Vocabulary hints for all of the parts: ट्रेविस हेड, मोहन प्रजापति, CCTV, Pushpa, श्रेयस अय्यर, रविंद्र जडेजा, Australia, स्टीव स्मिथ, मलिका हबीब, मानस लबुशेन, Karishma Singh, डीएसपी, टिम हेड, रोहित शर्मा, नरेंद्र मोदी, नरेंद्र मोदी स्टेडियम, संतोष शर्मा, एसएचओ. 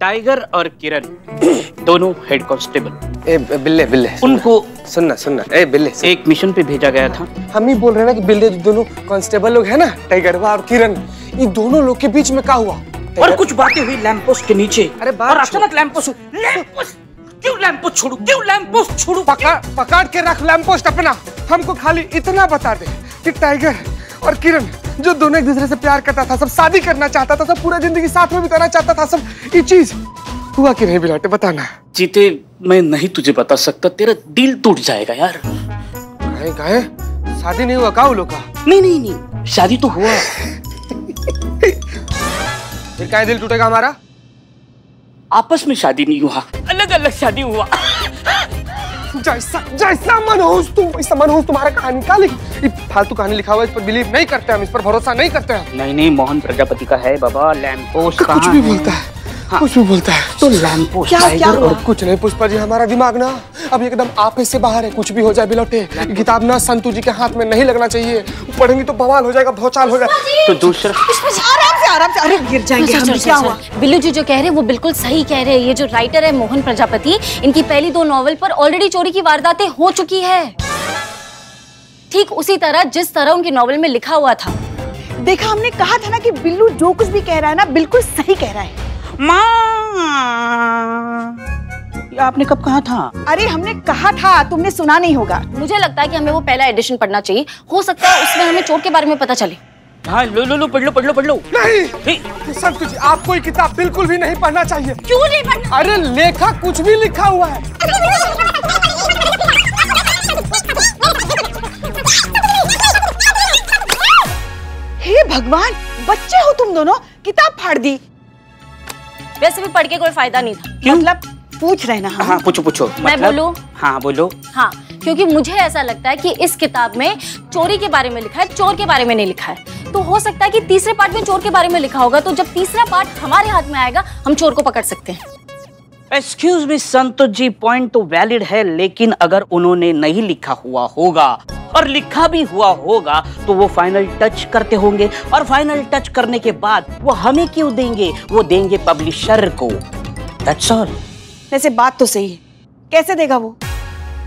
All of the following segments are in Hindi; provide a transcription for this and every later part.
टाइगर और किरण दोनों हेड कांस्टेबल। ए बिल्ले बिल्ले, उनको सुनना सुनना। ए बिल्ले, एक मिशन पे भेजा गया था। हम ही बोल रहे हैं ना कि बिल्ले दोनों कांस्टेबल लोग हैं ना, टाइगर और किरण, इन दोनों लोग के बीच में क्या हुआ और कुछ बातें हुई लैंप पोस्ट के नीचे। अरे और अचानक लैंप पोस्ट क्यों छोड़ू? पकड़ के रख लैंप पोस्ट अपना। हमको खाली इतना बता दे कि टाइगर और किरण जो दोनों एक दूसरे से प्यार करता था, सब शादी करना चाहता था, सब पूरा जिंदगी साथ में बिताना चाहता था, सब ये चीज हुआ कि नहीं बिलाटे, बताना। जीते मैं नहीं तुझे बता सकता, तेरा दिल टूट जाएगा यार। गाए शादी नहीं हुआ काउ लोग का? नहीं शादी तो हुआ। फिर क्या दिल टूटेगा हमारा? आपस में शादी नहीं हुआ, अलग अलग शादी हुआ। जैसा मनहोश तू, वैसा मनहोश तुम्हारा कहानी का लिखी। फालतू कहानी लिखा हुआ है, इस पर बिलीव नहीं करते हम, इस पर भरोसा नहीं करते हम। नहीं मोहन प्रजापति का है बाबा। लैंप पोस्ट कुछ भी बोलता है, हाँ। कुछ भी बोलता है तो लैंप पोस्ट क्या और कुछ नहीं। पुष्पा जी हमारा दिमाग ना अब एकदम आपे से बाहर है, कुछ भी हो जाए बिलौटे। किताब ना संतु जी के हाथ में नहीं लगना चाहिए, पढ़ेंगी तो बवाल हो जाएगा, भौचाल हो जाएगा। तो दूसरा आराम से अरे गिर जाएंगे हम। क्या हुआ? बिल्लू जी जो कह रहे हैं वो बिल्कुल सही कह रहे हैं। ये जो राइटर है मोहन प्रजापति, इनकी पहली 2 नॉवल पर ऑलरेडी चोरी की वारदातें हो चुकी है, ठीक उसी तरह जिस तरह उनकी नॉवल में लिखा हुआ था। देखा, हमने कहा था ना कि बिल्लू जो कुछ भी कह रहा है ना बिल्कुल सही कह रहा है। माँ आपने कब कहा था? अरे हमने कहा था, तुमने सुना नहीं होगा। मुझे लगता है कि हमें वो पहला एडिशन पढ़ना चाहिए, हो सकता है उसमें हमें चोट के बारे में पता चले। हाँ लो पढ़ लो। नहीं संतु जी, आपको ये किताब बिल्कुल भी नहीं पढ़ना चाहिए। क्यों नहीं पढ़ना? अरे लेखा कुछ भी लिखा हुआ है। हे भगवान, बच्चे हो तुम दोनों, किताब फाड़ दी। वैसे भी पढ़ के कोई फायदा नहीं था। मतलब पूछ रहे ना? हाँ पूछो। मैं बोलूं? हाँ बोलो। हाँ, क्योंकि मुझे ऐसा लगता है कि इस किताब में चोरी के बारे में लिखा है, चोर के बारे में नहीं लिखा है। तो हो सकता है कि तीसरे पार्ट में चोर के बारे में लिखा होगा, तो जब तीसरा पार्ट हमारे हाथ में आएगा हम चोर को पकड़ सकते हैं। एक्सक्यूज मी संतु जी, पॉइंट तो वैलिड है, लेकिन अगर उन्होंने नहीं लिखा हुआ होगा और लिखा भी हुआ होगा तो वो फाइनल टच करते होंगे, और फाइनल टच करने के बाद वो हमें क्यों देंगे? वो देंगे पब्लिशर को। That's all. वैसे बात तो सही है, कैसे देगा वो?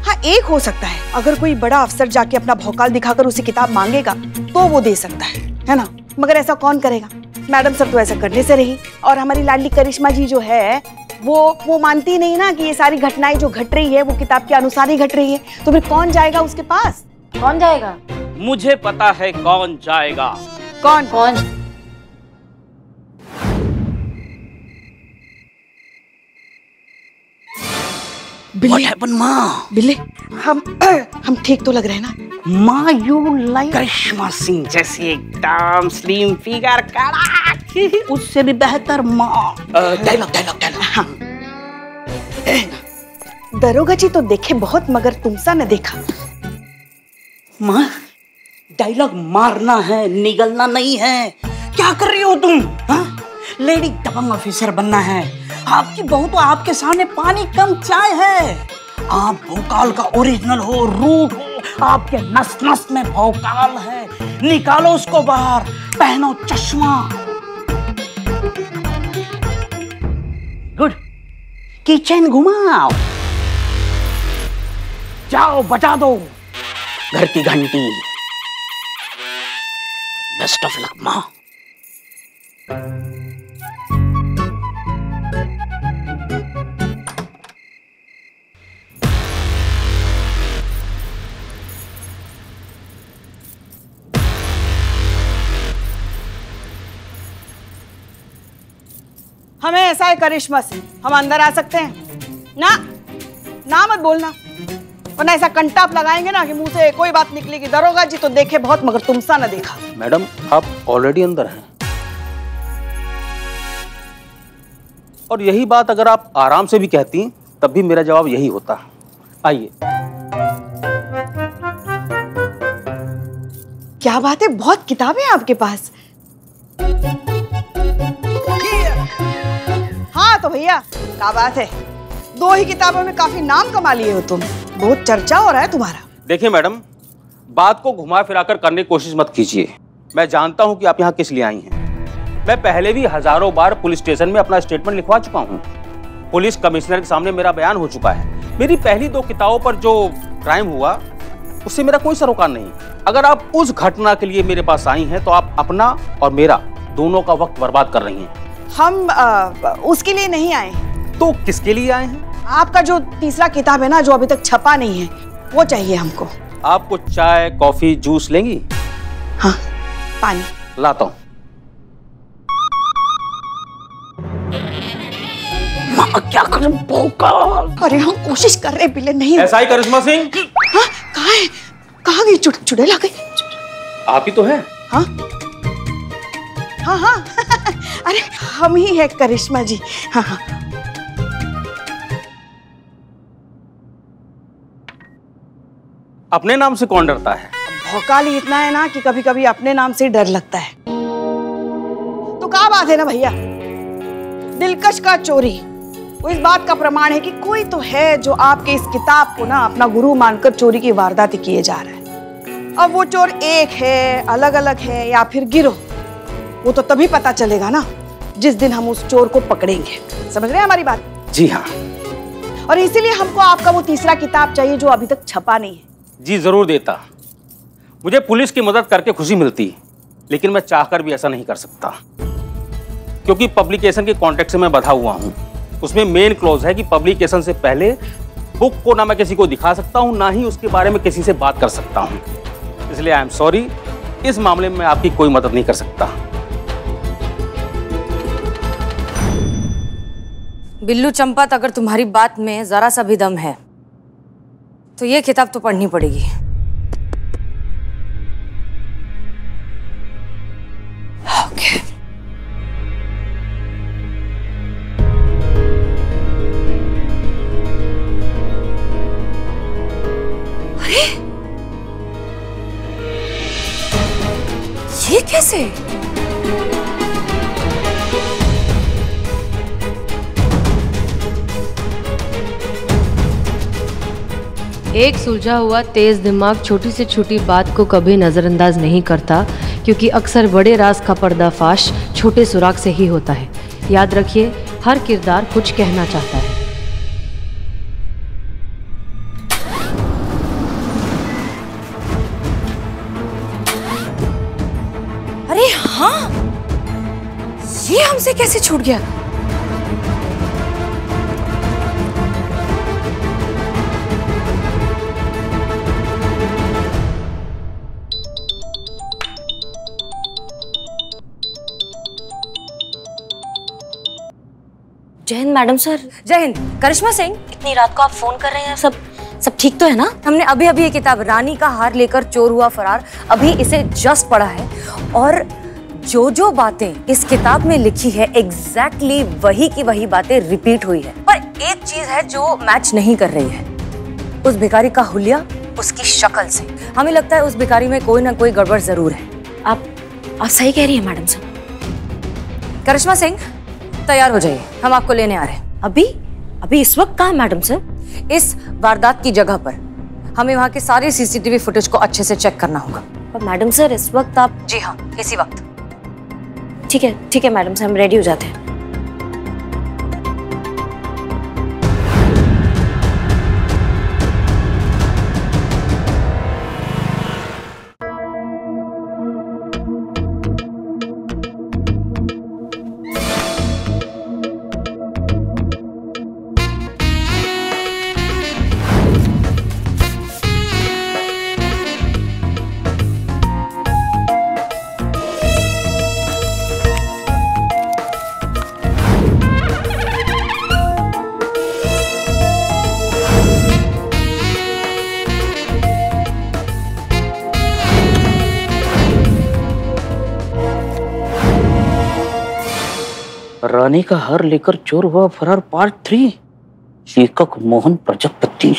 हाँ एक हो सकता है, अगर कोई बड़ा अफसर जाके अपना भौकाल दिखाकर उसे किताब मांगेगा तो वो दे सकता है ना, मगर ऐसा कौन करेगा? मैडम सर तो ऐसा करने से रही, और हमारी लाडली करिश्मा जी जो है वो मानती नहीं ना कि ये सारी घटनाएं जो घट रही है वो किताब के अनुसार ही घट रही है, तो फिर कौन जाएगा उसके पास? कौन जाएगा? मुझे पता है कौन जाएगा। कौन? बिल्ले, हम ठीक तो लग रहे हैं ना? माँ यू लाइक करिश्मा सिंह जैसी एकदम स्लिम फिगर, कड़ा उससे भी बेहतर माँ। डायलॉग हाँ। दरोगा जी तो देखे बहुत, मगर तुमसा न देखा। माँ डायलॉग मारना है, निगलना नहीं है। क्या कर रही हो तुम? हाँ लेडी दबंग ऑफिसर बनना है। आपकी बहू तो आपके सामने पानी कम चाय है। आप भोकाल का ओरिजिनल हो, रूट हो, आपके नस नस में भोकाल है। निकालो उसको बाहर, पहनो चश्मा। गुड, किचन घुमाओ, जाओ बजा दो घर की घंटी। बेस्ट ऑफ लक माँ। हमें ऐसा है करिश्मा सिंह, हम अंदर आ सकते हैं ना? ना मत बोलना, वरना ऐसा कंटाप लगाएंगे ना कि मुंह से कोई बात निकलेगी। दरोगा जी तो देखे बहुत, मगर तुमसा न देखा। मैडम आप ऑलरेडी अंदर हैं, और यही बात अगर आप आराम से भी कहती तब भी मेरा जवाब यही होता। आइए। क्या बात है, बहुत किताबें हैं आपके पास। हाँ तो भैया क्या बात है, 2 ही किताबों में काफी नाम कमा लिए हो तुम, बहुत चर्चा हो रहा है तुम्हारा। देखिए मैडम, बात को घुमा फिराकर करने की कोशिश मत कीजिए। मैं जानता हूं कि आप यहां किस लिए आई हैं। मैं पहले भी हजारों बार पुलिस स्टेशन में अपना स्टेटमेंट लिखवा चुका हूँ, पुलिस कमिश्नर के सामने मेरा बयान हो चुका है। मेरी पहली 2 किताबों पर जो क्राइम हुआ उससे मेरा कोई सरोकार नहीं। अगर आप उस घटना के लिए मेरे पास आई हैं तो आप अपना और मेरा दोनों का वक्त बर्बाद कर रही हैं। हम उसके लिए नहीं आए। तो किसके लिए आए हैं? आपका जो तीसरा किताब है ना, जो अभी तक छपा नहीं है, वो चाहिए हमको। आपको चाय कॉफी जूस लेंगी? हाँ, पानी लाता हूँ। क्या करूं भूखा? अरे हम कोशिश कर रहे बिल्ले नहीं। ऐसा ही करिश्मा सिंह कहाँ है? कहाँ गई? चुड़ैल आ गई। आप ही तो है। हाँ हाँ हाँ अरे हम ही है करिश्मा जी। हाँ हाँ अपने नाम से कौन डरता है? भौकाल ही इतना है ना कि कभी कभी अपने नाम से डर लगता है। तो क्या बात है ना भैया, दिलकश का चोरी वो इस बात का प्रमाण है कि कोई तो है जो आपके इस किताब को ना अपना गुरु मानकर चोरी की वारदात किए जा रहा है। अब वो चोर एक है, अलग अलग है या फिर गिरोह, वो तो तभी पता चलेगा ना जिस दिन हम उस चोर को पकड़ेंगे। समझ रहे हैं हमारी बात? जी हाँ। और इसीलिए हमको आपका वो तीसरा किताब चाहिए जो अभी तक छपा नहीं है। जी जरूर देता, मुझे पुलिस की मदद करके खुशी मिलती, लेकिन मैं चाहकर भी ऐसा नहीं कर सकता क्योंकि पब्लिकेशन के कॉन्ट्रैक्ट से मैं बंधा हुआ हूँ। उसमें मेन क्लॉज है कि पब्लिकेशन से पहले बुक को ना मैं किसी को दिखा सकता हूँ, ना ही उसके बारे में किसी से बात कर सकता हूँ। इसलिए आई एम सॉरी, इस मामले में आपकी कोई मदद नहीं कर सकता। बिल्लू चंपत, अगर तुम्हारी बात में जरा सा भी दम है तो ये किताब तो पढ़नी पड़ेगी। कैसे? एक सुलझा हुआ तेज दिमाग छोटी से छोटी बात को कभी नजरअंदाज नहीं करता, क्योंकि अक्सर बड़े राज का पर्दाफाश छोटे सुराग से ही होता है। याद रखिए, हर किरदार कुछ कहना चाहता है। ये हमसे कैसे छूट गया? जय हिंद मैडम सर। जय हिंद। करिश्मा सिंह, इतनी रात को आप फोन कर रहे हैं, सब ठीक तो है ना? हमने अभी अभी ये किताब रानी का हार लेकर चोर हुआ फरार, अभी इसे जस्ट पढ़ा है, और जो बातें इस किताब में लिखी है एग्जैक्टली वही की वही बातें रिपीट हुई है। पर एक चीज है जो मैच नहीं कर रही है, उस भिखारी का हुलिया उसकी शक्ल से। हमें लगता है उस भिखारी में कोई ना कोई गड़बड़ जरूर है। आप सही कह रही है मैडम सर। करिश्मा सिंह तैयार हो जाइए, हम आपको लेने आ रहे हैं। अभी अभी इस वक्त कहाँ मैडम सर? इस वारदात की जगह पर हमें वहाँ के सारे CCTV फुटेज को अच्छे से चेक करना होगा। पर मैडम सर इस वक्त आप? जी हाँ, इसी वक्त। ठीक है मैडम सर, हम रेडी हो जाते हैं। रानी का हार लेकर चोर हुआ फरार पार्ट 3, लेखक मोहन प्रजापति।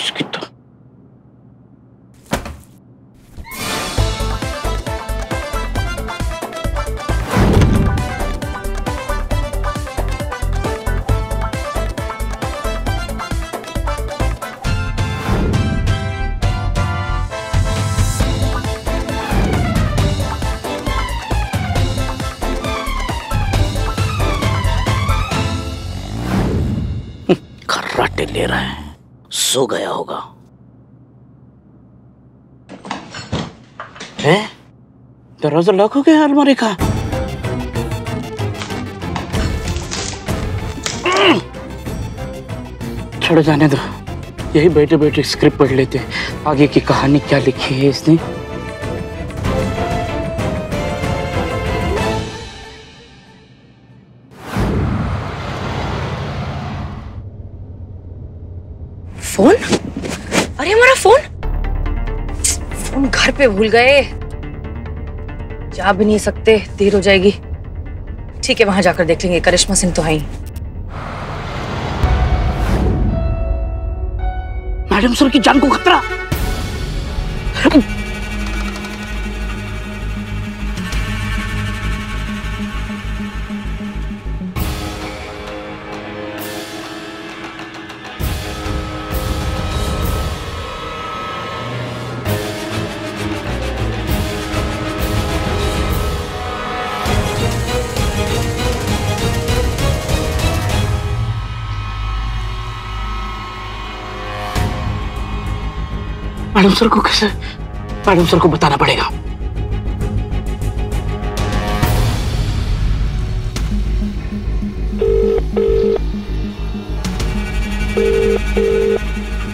पार्टी ले रहा है, सो गया होगा। है? दरवाजा लॉक हो गया अलमारी का। छोड़ जाने दो, यही बैठे बैठे स्क्रिप्ट पढ़ लेते हैं, आगे की कहानी क्या लिखी है इसने। फोन? अरे हमारा फोन घर पे भूल गए, जा भी नहीं सकते, देर हो जाएगी। ठीक है, वहां जाकर देख लेंगे, करिश्मा सिंह तो है ही। मैडम सर की जान को खतरा। मैडम सर को कैसे? मैडम सर को बताना पड़ेगा।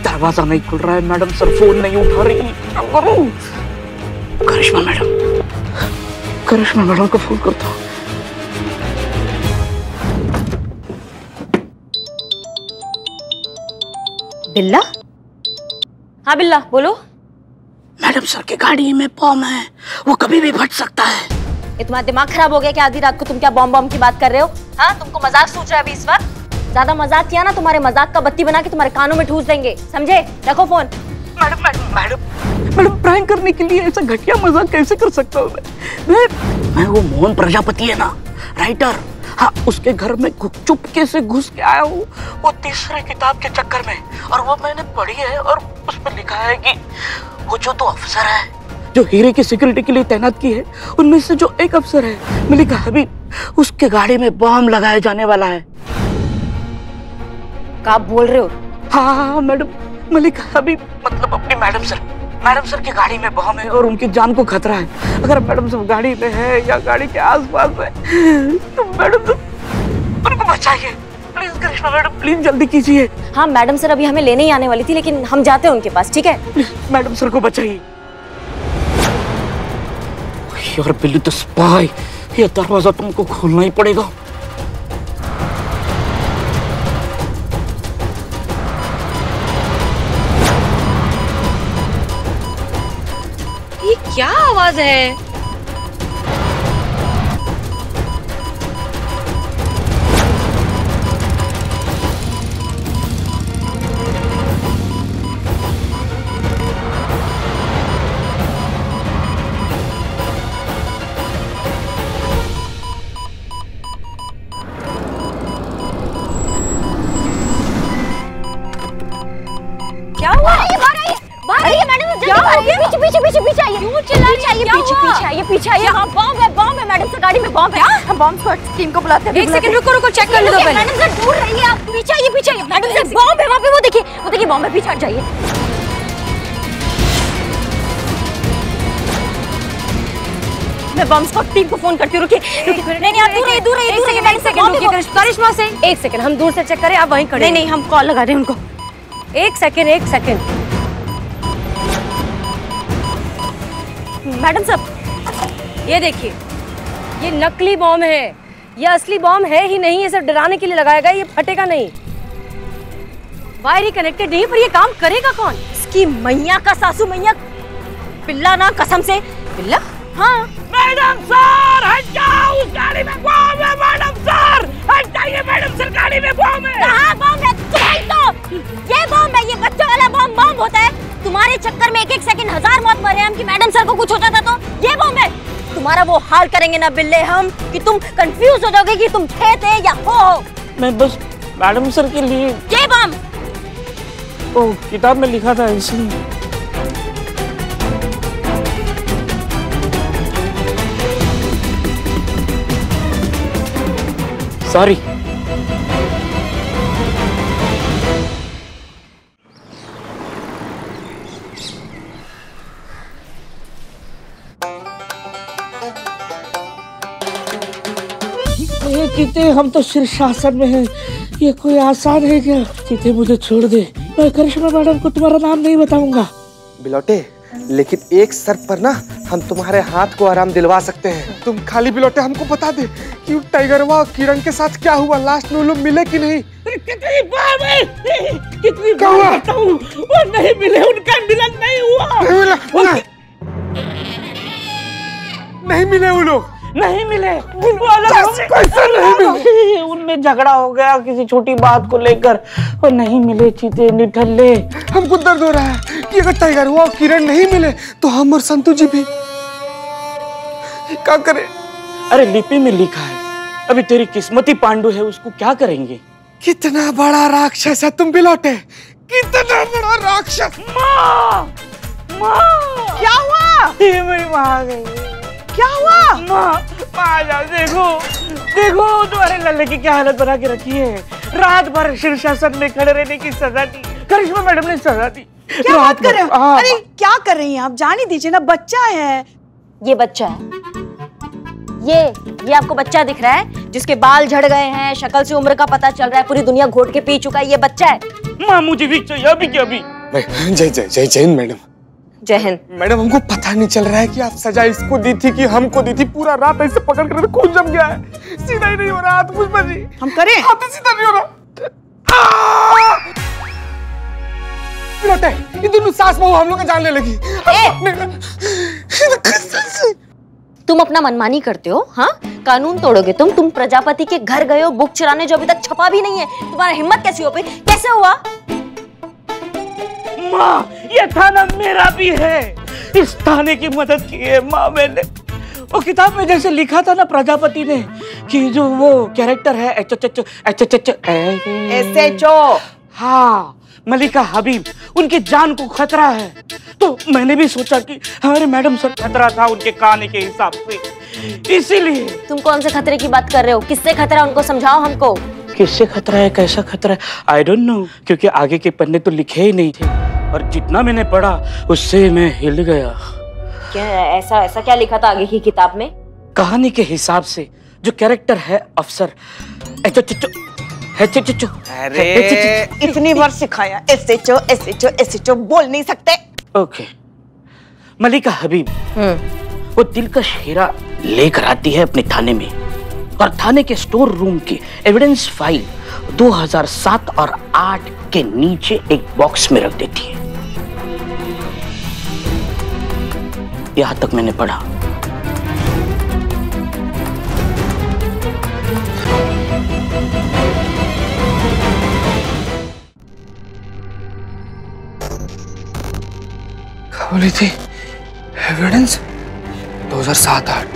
दरवाजा नहीं खुल रहा है, मैडम सर फोन नहीं उठा रही। करिश्मा मैडम को फोन करता हूँ। बिल्ला? हाँ बिल्ला बोलो। मैडम सर की गाड़ी में बॉम्ब है, वो कभी भी फट सकता है। ये तुम्हारा दिमाग खराब हो गया क्या? आधी रात को तुम क्या बॉम्ब की बात कर रहे हो? हाँ, तुमको मजाक सूझ रहा है अभी इस वक्त? ज्यादा मजाक किया ना, तुम्हारे मजाक का बत्ती बना के तुम्हारे कानों में ठूस देंगे, समझे? रखो phone. Madam madam madam madam prank करने के लिए ऐसा घटिया मजाक कैसे कर सकता हूँ मैं? वो मोहन प्रजापति है ना, राइटर, हाँ, उसके घर में चुपके से घुस के आया हूँ, वो तीसरे किताब के चक्कर में। और वो मैंने पढ़ी है और उस पर लिखा है कि वो जो 2 अफसर है जो हीरे की सिक्योरिटी के लिए तैनात की है, उनमें से जो एक अफसर है मलिका हबीब, उसके गाड़ी में बम लगाया जाने वाला है। क्या बोल रहे हो? हाँ मैडम, मलिका हबीब मतलब अपनी मैडम सर की गाड़ी में बम है और उनकी जान को खतरा है। अगर मैडम सर गाड़ी में है या गाड़ी के आसपास है तो मैडम सर उनको बचाइए प्लीज। करिश्मा मैडम प्लीज जल्दी कीजिए। हाँ मैडम सर अभी हमें लेने ही आने वाली थी, लेकिन हम जाते हैं उनके पास, ठीक है? मैडम सर को बचाइए। यार बिल्लू तो स्पाई, ये दरवाजा तुमको खोलना ही पड़ेगा। क्या आवाज है? क्या हुआ? पीछे आइए। हाँ बॉम्ब है मैडम सर, गाड़ी में बॉम्ब है। हम बॉम्ब स्क्वाड टीम को बुलाते हैं। एक सेकंड रुको, चेक कर लो। मैडम सर दूर रहिए आप। पीछे आइए। मैडम सर बॉम्ब है वहाँ पे, वो देखिए बॉम्ब है, पीछे हट जाइए। मैं बॉम्ब स्क्वाड टीम को फोन करती हूँ। रुकिए। नहीं आप दूर रहिए। करिश्मा सिंह एक सेकंड, हम दूर से चेक करें, आप वहीं खड़े। नहीं हम कॉल लगा रहे हैं उनको। एक सेकेंड मैडम साहब ये देखिए, ये नकली बॉम्ब है, ये असली बॉम्ब है ही नहीं, ये सिर्फ डराने के लिए लगाया गया है, ये फटेगा नहीं, वायर ही कनेक्टेड नहीं, पर ये काम करेगा कौन? इसकी मैया का सासू मैया पिल्ला ना, कसम से पिल्ला। हाँ मैडम सर हट जाओ, गाड़ी में बॉम्ब है। मैडम सर हट जाइए, मैडम सर गाड़ी में बॉम्ब है। कहाँ बॉम्ब है? ये बॉम्ब है, ये बच्चों वाला बॉम्ब होता है। तुम्हारे चक्कर में एक सेकंड 1000 मौत मरे हम, कि मैडम सर को कुछ हो जाता तो। ये बॉम्ब है, तुम्हारा वो हाल करेंगे ना बिल्ले हम कि तुम कंफ्यूज हो जाओगे कि तुम थे या हो। मैं बस मैडम सर के लिए। ये बॉम्ब ओ किताब में लिखा था इसलिए। सॉरी। चीते, हम तो शीर्षासन में हैं, ये कोई आसान है क्या? चीते मुझे छोड़ दे, मैं करिश्मा मैडम को तुम्हारा नाम नहीं बताऊंगा। बिलौटे, लेकिन एक शर्त पर ना हम तुम्हारे हाथ को आराम दिलवा सकते हैं। तुम खाली बिलौटे हमको बता दे कि टाइगरवा और किरण के साथ क्या हुआ, लास्ट में वो लोग मिले कि नहीं? कितनी बार मैं कितनी बार कहता हूं, वो नहीं मिले, उनका मिलन नहीं हुआ, नहीं मिले वो लोग, नहीं मिले, उनमें झगड़ा हो गया किसी छोटी बात को लेकर और नहीं मिले। चीते निठल्ले, हमको दर्द हो रहा है कि अगर टाइगर हुआ और किरण नहीं मिले तो हम और संतु जी भी क्या करें? अरे लिपि में लिखा है, अभी तेरी किस्मत ही पांडु है, उसको क्या करेंगे? कितना बड़ा राक्षस है तुम बिलौटे, कितना बड़ा राक्षस। माँ, माँ क्या हुआ? ये मेरी माँ आ गई। क्या हुआ? माँ जाओ, देखो देखो तुम्हारे लल्ले की क्या हालत बना के रखी है। रात भर शीर्षासन में खड़े रहने की सजा दी, करिश्मा मैडम ने सजा दी। क्या बात कर रहे हो? अरे क्या कर रही हैं आप, जाने दीजिए ना, बच्चा है ये, बच्चा है ये आपको बच्चा दिख रहा है जिसके बाल झड़ गए हैं, शक्ल से उम्र का पता चल रहा है, पूरी दुनिया घोट के पी चुका है, ये बच्चा है। माँ मुझे भी चाहिए अभी के अभी। जय जय जय जय मैडम। जहन मैडम, हमको पता नहीं चल रहा है कि आप सजा इसको दी थी कि हमको दी थी। पूरा रात ऐसे पकड़ कर खून जम गया है, सीधा ही नहीं हो रहा हाथ। पुष्पा जी हम करें? हाथ सीधा नहीं हो रहा। ये दोनों सास बहू हम लोग जान ले लगी। तुम अपना मनमानी करते हो, हाँ कानून तोड़ोगे तुम। प्रजापति के घर गए हो बुक चुराने, जो अभी तक छपा भी नहीं है। तुम्हारा हिम्मत कैसी हो पाई? कैसे हुआ? माँ ये थाना मेरा भी है, इस थाने की मदद की है माँ मैंने। वो किताब में जैसे लिखा था ना प्रजापति ने कि जो वो कैरेक्टर है एसएचओ, हाँ मलिका हबीब, उनके जान को खतरा है। तो मैंने भी सोचा कि हमारे मैडम सर खतरा था उनके कहने के हिसाब से, इसीलिए। तुम कौन से खतरे की बात कर रहे हो? किससे खतरा उनको समझाओ हमको। किससे खतरा है, कैसा खतरा है, आई डोंट नो, क्योंकि आगे के पन्ने तो लिखे ही नहीं थे और जितना मैंने पढ़ा उससे मैं हिल गया। क्या ऐसा ऐसा क्या लिखा था आगे की किताब में? कहानी के हिसाब से जो कैरेक्टर है अफसर, अरे इतनी बार सिखाया एसएचओ एसएचओ एसएचओ, बोल नहीं सकते। ओके, मलिका हबीब वो दिलकश हीरा लेकर आती है अपने थाने में और थाने के स्टोर रूम की एविडेंस फाइल 2007 और 8 के नीचे एक बॉक्स में रख देती है। यहां तक मैंने पढ़ा। क्या बोली थी? एविडेंस 2007-8।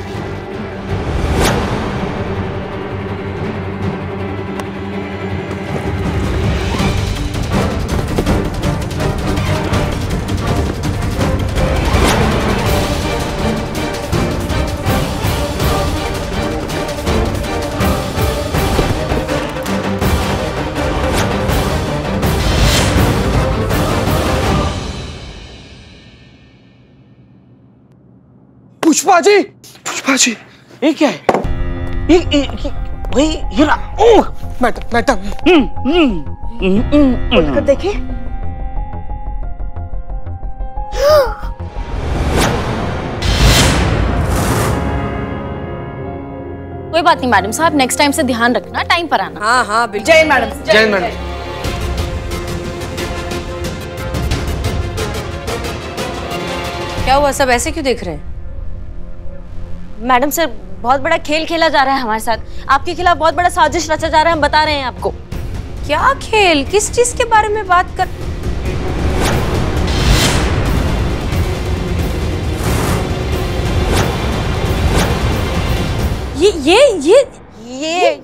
पुष्पा जी, पुष्पा जी ये क्या है? ये हीरा। ओह मैडम मैडम, खोल कर देखें। कोई बात नहीं मैडम साहब, नेक्स्ट टाइम से ध्यान रखना, टाइम पर आना। हाँ हाँ बिल्कुल। जय मैडम, जय मैडम। क्या हुआ, सब ऐसे क्यों देख रहे हैं? मैडम सर बहुत बड़ा खेल खेला जा रहा है हमारे साथ, आपके खिलाफ बहुत बड़ा साजिश रचा जा रहा है, हम बता रहे हैं आपको। क्या खेल? किस चीज के बारे में बात कर?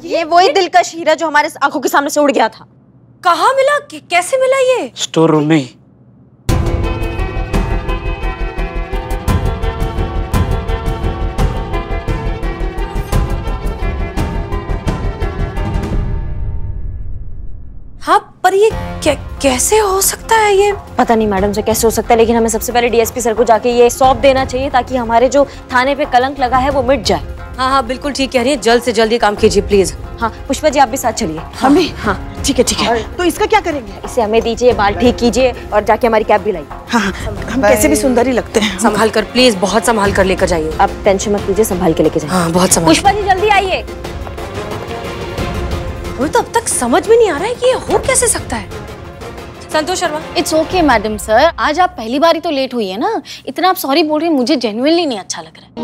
ये वही दिलकश हीरा जो हमारे आंखों के सामने से उड़ गया था। कहाँ मिला, कैसे मिला? ये स्टोर रूम में। हाँ पर ये कैसे हो सकता है? ये पता नहीं मैडम से कैसे हो सकता है, लेकिन हमें सबसे पहले डीएसपी सर को जाके ये सौंप देना चाहिए ताकि हमारे जो थाने पे कलंक लगा है वो मिट जाए। हाँ हाँ बिल्कुल ठीक कह रही है, जल्द से जल्द ये काम कीजिए प्लीज। हाँ पुष्पा जी आप भी साथ चलिए। हमें? हाँ ठीक है ठीक है। तो इसका क्या करेंगे? इसे हमें दीजिए, बाल ठीक कीजिए और जाके हमारी कैब भी लाइए। हाँ हम कैसे भी सुंदर ही लगते हैं। संभाल कर प्लीज, बहुत संभाल कर लेकर जाइए। आप टेंशन मत लीजिए, संभाल के लेके जाइए। हाँ बहुत संभाल। पुष्पा जी जल्दी आइए। हमें तो अब तक समझ में नहीं आ रहा है कि ये हो कैसे सकता है। संतोष शर्मा। It's okay madam sir, आज आप पहली बार ही तो लेट हुई है ना, इतना आप सॉरी बोल रही हैं मुझे जेन्युइनली नहीं अच्छा लग रहा है।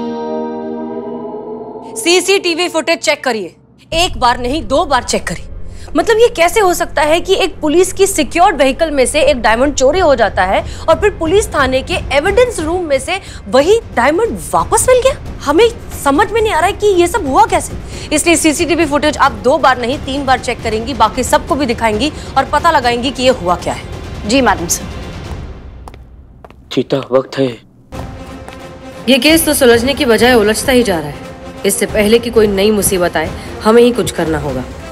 सीसीटीवी फुटेज चेक करिए, एक बार नहीं दो बार चेक करिए। मतलब ये कैसे हो सकता है कि एक पुलिस की सिक्योर्ड व्हीकल में से एक डायमंड चोरी हो जाता है और फिर पुलिस थाने के एविडेंस रूम में से वही डायमंड वापस मिल गया। हमें समझ में नहीं आ रहा है कि ये सब हुआ कैसे। इसलिए सीसीटीवी फुटेज आप दो बार नहीं तीन बार चेक करेंगी, बाकी सबको भी दिखाएंगी और पता लगाएंगी कि ये हुआ क्या है। जी मैडम सर। चीता वक्त है। ये केस तो सुलझने की बजाय उलझता ही जा रहा है। इससे पहले की कोई नई मुसीबत आए हमें ही कुछ करना होगा।